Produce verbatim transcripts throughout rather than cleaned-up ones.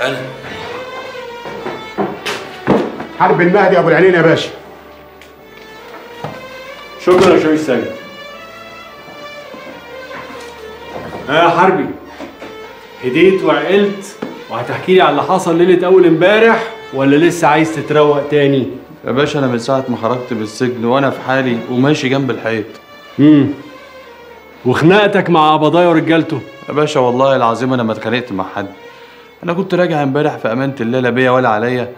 انا حرب المهدي ابو العينين يا باشا. شكرا يا شويس سيد. ها يا حربي، هديت وعقلت وهتحكي لي على اللي حصل ليله اول امبارح ولا لسه عايز تتروق تاني؟ يا باشا انا من ساعه ما خرجت بالسجن وانا في حالي وماشي جنب الحيط. امم وخناقتك مع قبضايا ورجالته؟ يا باشا والله العظيم انا ما اتخانقت مع حد. انا كنت راجع امبارح في امانه الله، لا بيا ولا عليا،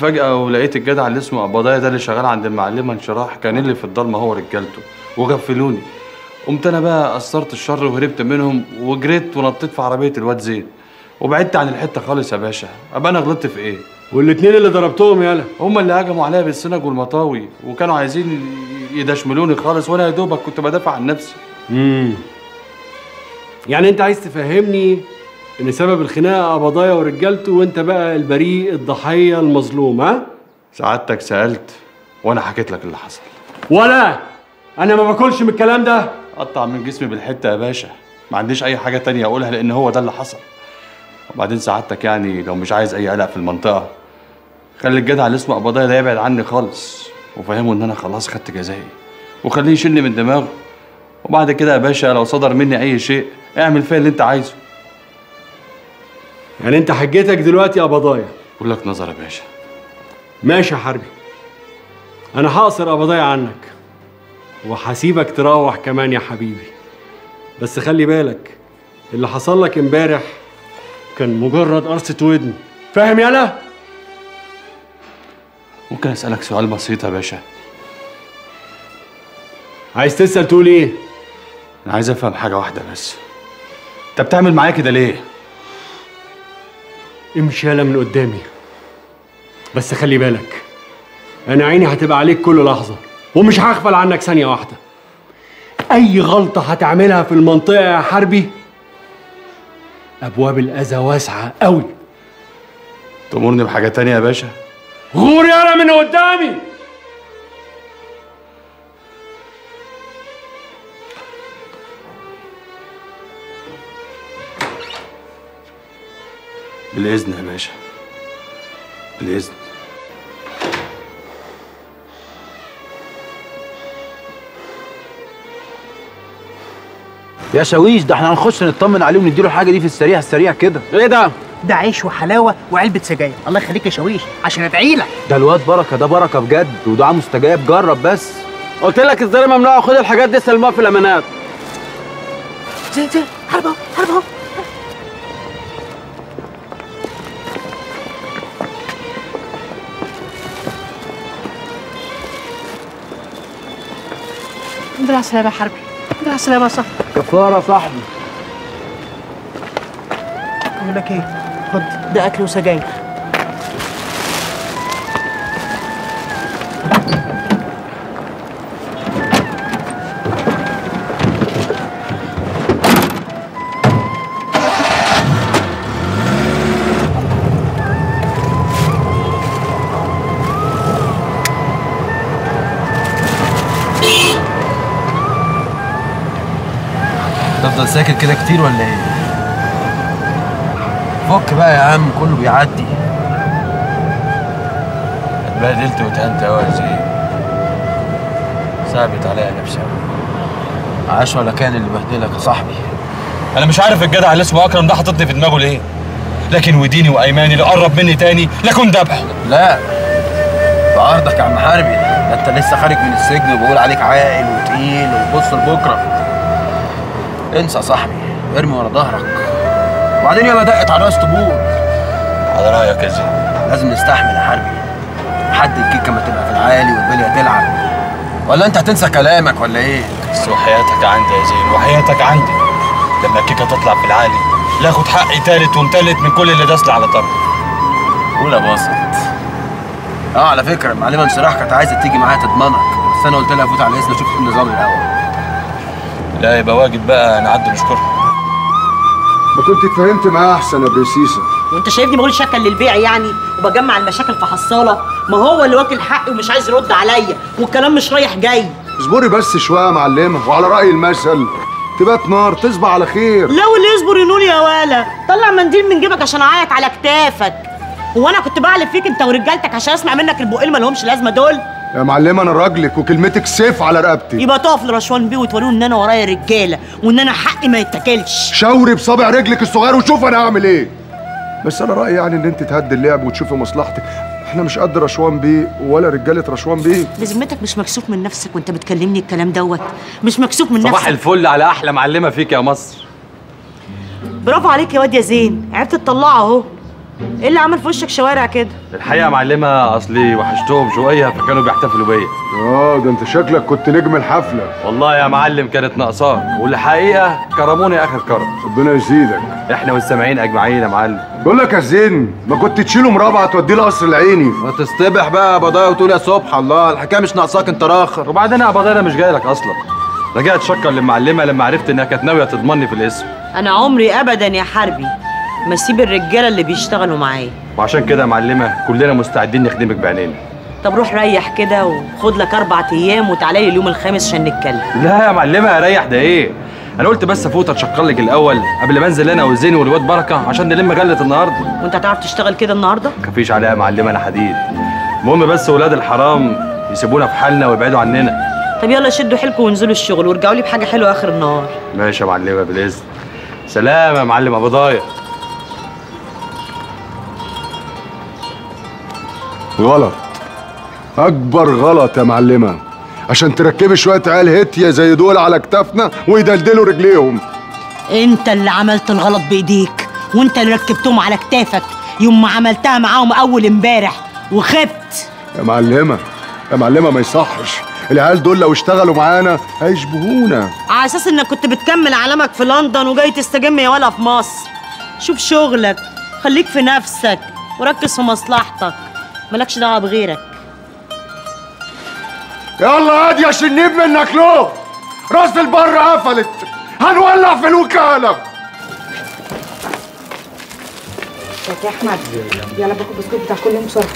فجاه ولقيت الجدع اللي اسمه قبضايا ده اللي شغال عند المعلمه انشراح كان اللي في الضلمه هو ورجالته وغفلوني. قمت انا بقى قصرت الشر وهربت منهم وجريت ونطيت في عربيه الواد زيد وبعدت عن الحته خالص. يا باشا ابقى انا غلطت في ايه؟ والاثنين اللي ضربتهم يالا هم اللي هجموا عليا بالسنج والمطاوي وكانوا عايزين يدشملوني خالص، وانا يا دوبك كنت بدافع عن نفسي. امم يعني انت عايز تفهمني ان سبب الخناقه قبضايا ورجالته وانت بقى البريء الضحيه المظلوم؟ ها؟ سعادتك سالت وانا حكيت لك اللي حصل. ولا انا ما باكلش من الكلام ده، قطع من جسمي بالحته يا باشا، ما عنديش اي حاجه تانية اقولها لان هو ده اللي حصل. وبعدين سعادتك يعني لو مش عايز اي قلق في المنطقه خلي الجدع اللي اسمه قبضايا ده يبعد عني خالص وفهمه ان انا خلاص خدت جزائي وخليه يشيلني من دماغه، وبعد كده يا باشا لو صدر مني اي شيء اعمل فيا اللي انت عايزه. يعني انت حجتك دلوقتي يا قبضايا؟ بقول لك نظر يا باشا. ماشي يا حربي، انا هقصر قبضايا عنك وهسيبك تروح كمان يا حبيبي، بس خلي بالك اللي حصل لك امبارح كان مجرد قرصة ودن، فاهم يالا؟ ممكن اسالك سؤال بسيط يا باشا؟ عايز تسال تقول ايه؟ انا عايز افهم حاجه واحده بس، انت بتعمل معايا كده ليه؟ امشي يالا من قدامي، بس خلي بالك انا عيني هتبقى عليك كل لحظه ومش هغفل عنك ثانيه واحده. اي غلطه هتعملها في المنطقه يا حربي ابواب الاذى واسعه قوي. تأمرني بحاجه تانيه يا باشا؟ غور يالا من قدامي. بالاذن يا باشا، بالاذن. يا شاويش ده احنا هنخش نطمن عليه ونديله الحاجه دي في السريع السريع كده. ايه ده؟ ده عيش وحلاوه وعلبه سجاير. الله يخليك يا شاويش عشان ادعي لك. ده الواد بركه، ده بركه بجد ودعاء مستجاب. جرب بس. قلت لك ازاي ممنوع خد الحاجات دي سلموها في الامانات. زين زين حرب اهو، حرب اهو. الحمد لله على السلامة يا حربي، الحمد لله على السلامة يا صاحبي. كفارة يا صاحبي. أقول لك إيه؟ خد ده أكل وسجاير. تفضل ساكت كده كتير ولا ايه؟ فك بقى يا عم كله بيعدي. اتبهدلت واتهنت قوي يا زين، صعبت عليا نفسي قوي. عاش ولا كان اللي بهدلك يا صاحبي. انا مش عارف الجدع اللي اسمه اكرم ده حاططني في دماغه ليه، لكن وديني وايماني اللي قرب مني تاني لكن ذبحه. لا بعرضك يا عم حربي، ده انت لسه خارج من السجن وبقول عليك عاقل وتقيل وبص لبكره. انسى يا صاحبي، ارمي ورا ظهرك. وبعدين يلا دقت على راس طبول. على رايك يا زين. لازم نستحمل يا حربي، حد الكيكه ما تبقى في العالي والبليه تلعب. ولا انت هتنسى كلامك ولا ايه؟ بس وحياتك عندي يا زين، وحياتك عندي. لما الكيكه تطلع في العالي لا اخد حقي تالت ومتالت من كل اللي داس لي على طرف. قول يا باسط. اه على فكره المعلمه انشراح كانت عايزه تيجي معايا تضمنك، بس انا قلت لها فوت على الاذن اشوف النظام الاول. لا يبقى واجب بقى نعدي نشكرها. ما كنت اتفاهمت معاه احسن يا برسيسه. وانت شايفني بقول شكل للبيع يعني وبجمع المشاكل في حصاله؟ ما هو اللي واكل حقي ومش عايز يرد عليا والكلام مش رايح جاي. اصبري بس شويه يا معلمه، وعلى راي المثل تبات نار تصبح على خير. لو اللي يصبر ينول يا ولا. طلع منديل من جيبك عشان اعيط على كتافك. هو انا كنت بعلب فيك انت ورجالتك عشان اسمع منك البقين اللي مالهمش لازمه دول؟ يا معلمه انا راجلك وكلمتك سيف على رقبتي. يبقى تقف لرشوان بيه وتوريه ان انا ورايا رجاله وان انا حقي ما يتاكلش. شاوري بصابع رجلك الصغير وشوف انا هعمل ايه. بس انا رايي يعني ان انت تهدي اللعب وتشوفي مصلحتك. احنا مش قد رشوان بيه ولا رجاله رشوان بيه. بذمتك مش مكسوف من نفسك وانت بتكلمني الكلام دوت؟ مش مكسوف من نفسك؟ صباح الفل على احلى معلمه فيك يا مصر. برافو عليك يا واد يا زين، عرفت تطلعه اهو. ايه اللي عمل في وشك شوارع كده؟ الحقيقه يا معلمه اصلي وحشتهم شويه فكانوا بيحتفلوا بيا. اه ده انت شكلك كنت نجم الحفله. والله يا معلم كانت ناقصاك، والحقيقه كرموني اخر كرم. ربنا يزيدك. احنا والسامعين اجمعين يا معلم. بقول لك يا زين ما كنت تشيله مرابعه توديه لقصر العيني. ما تصطبح بقى يا بضايا وتقول يا سبحان الله، الحكايه مش ناقصاك انت راخر. وبعدين يا بضايا انا مش جاي لك اصلا. رجعت شكر للمعلمه لما عرفت انها كانت ناويه تضمني في الاسم. انا عمري ابدا يا حربي ما اسيب الرجاله اللي بيشتغلوا معايا. وعشان كده يا معلمه كلنا مستعدين نخدمك بعينينا. طب روح ريح كده وخد لك اربع ايام وتعالى لي اليوم الخامس عشان نتكلم. لا يا معلمه اريح ده ايه؟ انا قلت بس افوت اتشكر لك الاول قبل ما انزل انا وزيني والواد بركه عشان نلم غله النهارده. وانت هتعرف تشتغل كده النهارده؟ مفيش عليها يا معلمه انا حديد. المهم بس ولاد الحرام يسيبونا في حالنا ويبعدوا عننا. طب يلا شدوا حيلكم وانزلوا الشغل وارجعوا لي بحاجه حلوه اخر النهار. ماشي يا معلمه بالاذن. سلام يا معلم ابو ضايع. غلط، أكبر غلط يا معلمة، عشان تركبي شوية عيال هتية زي دول على كتافنا ويدلدلوا رجليهم. أنت اللي عملت الغلط بإيديك، وأنت اللي ركبتهم على كتافك، يوم ما عملتها معاهم أول إمبارح وخبت. يا معلمة، يا معلمة ما يصحش، العيال دول لو اشتغلوا معانا هيشبهونا. على أساس إنك كنت بتكمل علامك في لندن وجاي تستجم يا ولا في مصر. شوف شغلك، خليك في نفسك، وركز في مصلحتك. مالكش دعوه بغيرك. يلا هادي يا شنيب منك له. راس البر قفلت، هنولع في الوكاله. يا احمد يلا باكل البسكوت بتاع كل يوم بسرعه.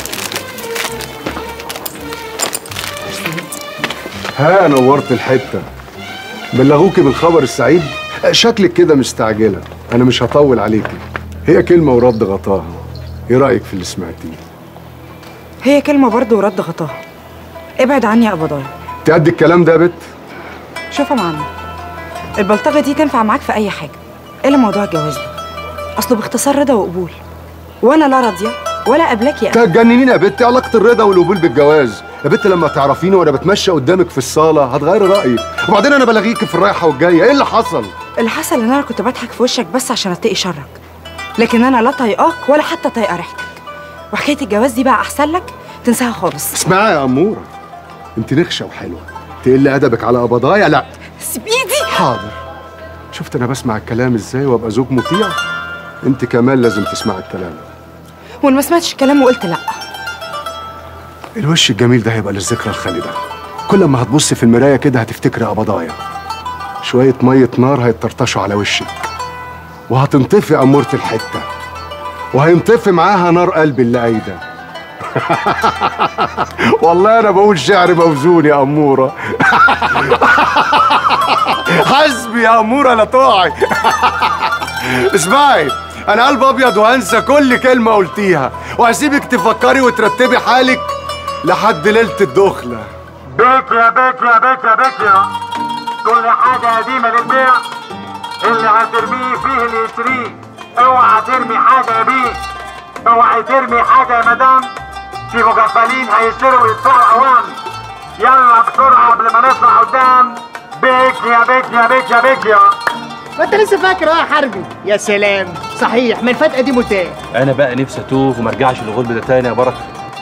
ها نورت الحته. بلغوكي بالخبر السعيد؟ شكلك كده مستعجله، انا مش هطول عليكي. هي كلمه ورد غطاها. ايه رايك في اللي سمعتيه؟ هي كلمة برضه ورد غطاها. ابعد عني يا قبضايا. تأدي الكلام ده يا بت؟ شوف يا معلم، البلطجة دي تنفع معاك في أي حاجة إلا موضوع الجواز ده. أصله باختصار رضا وقبول، وأنا لا راضية ولا قابلاك يا أخي. هتجننيني يا بت، إيه علاقة الرضا والقبول بالجواز؟ يا بت لما تعرفيني وأنا بتمشى قدامك في الصالة هتغيري رأيك، وبعدين أنا بلاغيكي في الرايحة والجاية، إيه اللي حصل؟ اللي حصل إن أنا كنت بضحك في وشك بس عشان أتقي شرك، لكن أنا لا طايقاك ولا حتى طايقة ريحتك. وحكايه الجواز دي بقى احسن لك تنساها خالص. اسمعي يا اموره، انت نخشه وحلوه، تقل ادبك على قبضايا لا. سيبيدي. حاضر، شفت انا بسمع الكلام ازاي وابقى زوج مطيع؟ انت كمان لازم تسمعي الكلام. وانا ما سمعتش الكلام وقلت لا. الوش الجميل ده هيبقى للذكرى الخالده، كل ما هتبصي في المرايه كده هتفتكري قبضايا. شويه ميه نار هيتطرطشوا على وشك وهتنطفي اموره الحته، وهينطفي معاها نار قلب اللي قايده. والله انا بقول شعر موزون يا اموره. حسبي يا اموره لا تقعي. اسمعي، انا قلب ابيض وهنسى كل كلمه قلتيها، وهسيبك تفكري وترتبي حالك لحد ليله الدخله. بكره بكره بكره بكره كل حاجه قديمه للبيع، اللي هترميه فيه اللي يشتريه. اوعى ترمي حاجه يا بيه، اوعى ترمي حاجه يا مدام، في مغفلين هيشتروا ويدفعوا عوام. يلا بسرعه قبل ما نطلع قدام. بيك يا بيك يا بيك يا بيك يا. وانت لسه فاكر اه يا حربي؟ يا سلام، صحيح ما الفتقه دي متاعه. انا بقى نفسي اتوه وما ارجعش للغلب ده تاني يا بركه.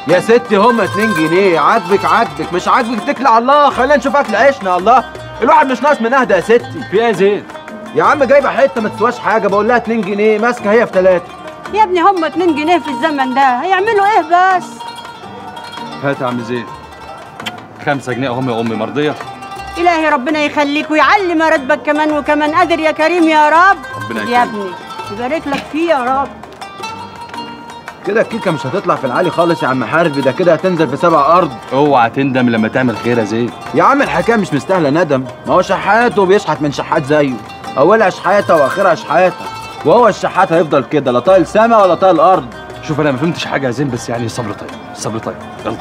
يا ستي هما اتنين جنيه، عاجبك عاجبك، مش عاجبك اتكلي على الله، خلينا نشوف اكل عيشنا. الله الواحد مش ناقص من اهدى يا ستي. في ايه يا زين؟ يا عم جايبه حته ما تسواش حاجه، بقول لها اتنين جنيه ماسكه هي في تلاتة. يا ابني هم اتنين جنيه في الزمن ده هيعملوا ايه بس؟ هات يا عم زين خمسة جنيه اهم يا امي. مرضيه؟ الهي ربنا يخليك ويعلي مراتبك كمان وكمان. قادر يا كريم يا رب. ربنا يكرمك يا ابني، يبارك لك فيه يا رب. كده الكيكه مش هتطلع في العالي خالص يا عم حربي، ده كده هتنزل في سبع ارض. اوعى تندم لما تعمل خير يا زيد. يا عم الحكايه مش مستاهله ندم، ما هو شحات وبيشحت من شحات زيه، اولها شحاته واخرها شحاته، وهو الشحات هيفضل كده لا طايل سما ولا طايل ارض. شوف انا ما فهمتش حاجه يا زين، بس يعني صبر طيب، صبر طيب. يلا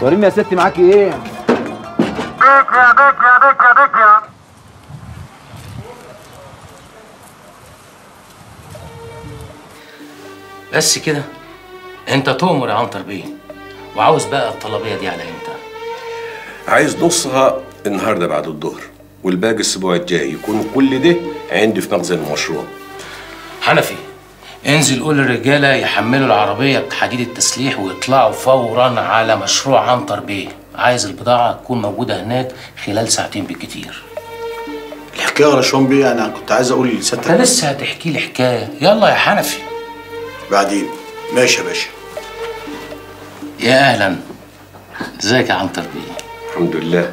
وريني يا ستي معاكي ايه. بيك يا بيك يا بيك يا بيك يا بس كده. انت تؤمر يا عنتر بيه، وعاوز بقى الطلبيه دي على امتى؟ عايز نصها النهارده بعد الظهر، والباقي الاسبوع الجاي، يكون كل ده عندي في مخزن المشروع. حنفي انزل قول للرجاله يحملوا العربيه بحديد التسليح ويطلعوا فورا على مشروع عنتر بيه، عايز البضاعه تكون موجوده هناك خلال ساعتين بالكتير. الحكايه يا رشوان بيه انا كنت عايز اقول لسيادتك. انت لسه هتحكي لي حكايه؟ يلا يا حنفي. بعدين. ماشي يا باشا. يا اهلا. ازيك يا عنتر بيه؟ الحمد لله.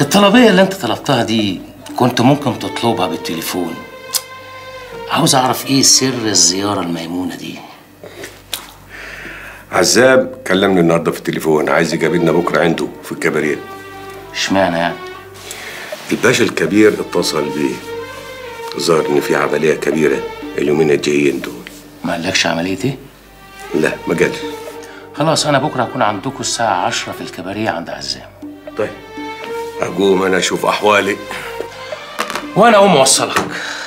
الطلبيه اللي انت طلبتها دي كنت ممكن تطلبها بالتليفون. عاوز اعرف ايه سر الزياره الميمونه دي؟ عزاب كلمني النهارده في التليفون، عايز يجابلنا بكره عنده في الكباريه. اشمعنى يعني؟ الباشا الكبير اتصل بيه، ظهر ان في عمليه كبيره اليومين الجايين دول. ما قالكش عمليه ايه؟ لا ما قالش. خلاص انا بكره هكون عندكم الساعه عشرة في الكباريه عند عزام. طيب اقوم انا اشوف احوالي وانا اقوم اوصلك.